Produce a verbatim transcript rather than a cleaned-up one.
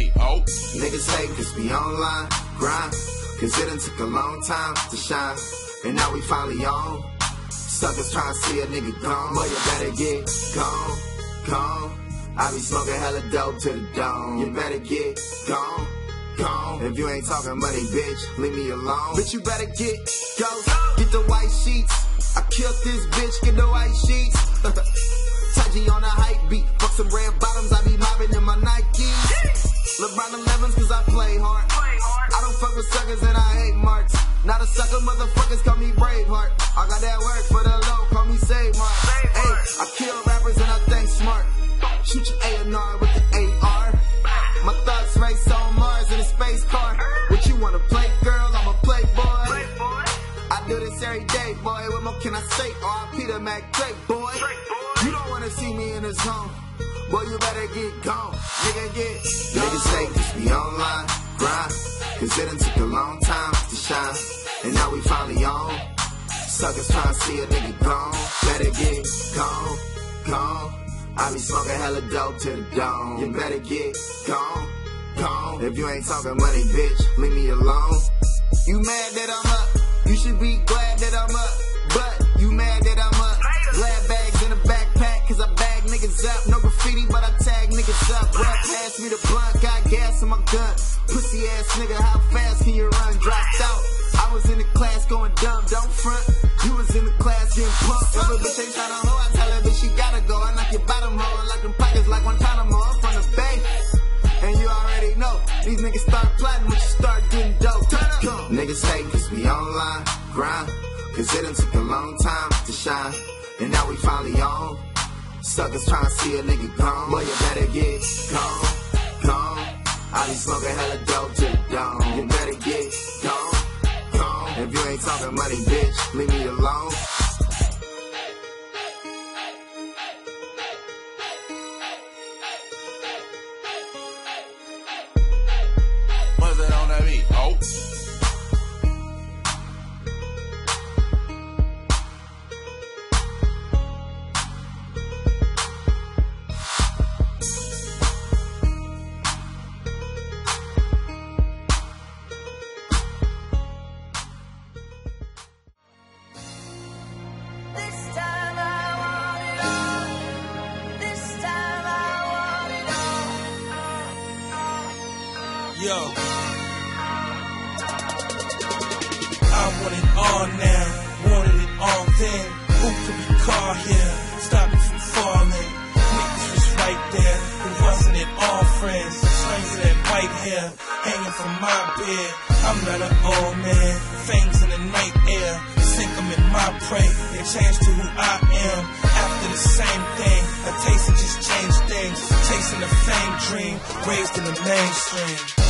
me, oh. Niggas hate cause we online, grind, cause it done took a long time to shine, and now we finally on. Suckers tryna see a nigga gone, boy you better get gone, gone. I be smoking hella dope to the dome, you better get gone, gone. If you ain't talking money, bitch, leave me alone. Bitch, you better get ghost, get the white sheets. I killed this bitch, get the white sheets. Taji on a hype beat, fuck some red bottoms, I be mobbing in my Nikes. LeBron elevens cause I play hard. play hard. I don't fuck with suckers and I hate marks. Not a sucker, motherfuckers call me Braveheart. I got that work for the low, call me Save Mark. Hey, I kill rappers and I think smart. Shoot your A and R with the A R. My thoughts race on Mars in a space car. What you wanna play, girl? I'm a playboy. Playboy. I do this every day, boy. What more can I say? R I P to Mac Drake, boy. You don't wanna see me in the zone. Boy, you better get gone. Nigga, get gone. Niggas hate cause we online, grind, cause it done took a long time to shine, and now we finally on. Suckers tryna see a nigga gone. Better get gone, gone. I be smoking hella dope to the dome. You better get gone, gone. If you ain't talking money, bitch, leave me alone. You mad that I'm up? You should be glad that I'm up, but you mad that I'm up. Glad bags in a backpack, cause I bag niggas up. No graffiti, but I tag niggas up. Rap past me the blunt, got gas in my gun. Pussy ass nigga, how fast can you run? Dropped out, I was in the class going dumb, don't front. You was in the class getting pumped. If a bitch ain't tryna hoe, I tell her bitch she gotta go. I knock your bottom hoe, I lock them pockets like Guantanamo. I'm from the Bay, and you already know. These niggas start plotting when you start getting dope. Niggas hate cause we online, grind, cause it done took a long time to shine, and now we finally on. Suckers tryna see a nigga gone, boy you better get gone, gone. I be smoking hella dope to the dome, you better get gone, gone. If you ain't talking money, bitch, leave me alone. What's that on that beat? Oh. Yo, I want it all now, wanted it all then. Who could be caught here, stop me from falling? Niggas was right there, but wasn't it all friends? Strings of that white hair, hanging from my beard. I'm not an old man, fangs in the night air. Sink them in my prey, they changed to who I am. After the same thing, a taste that just changed things. Chasing the fame dream, raised in the mainstream.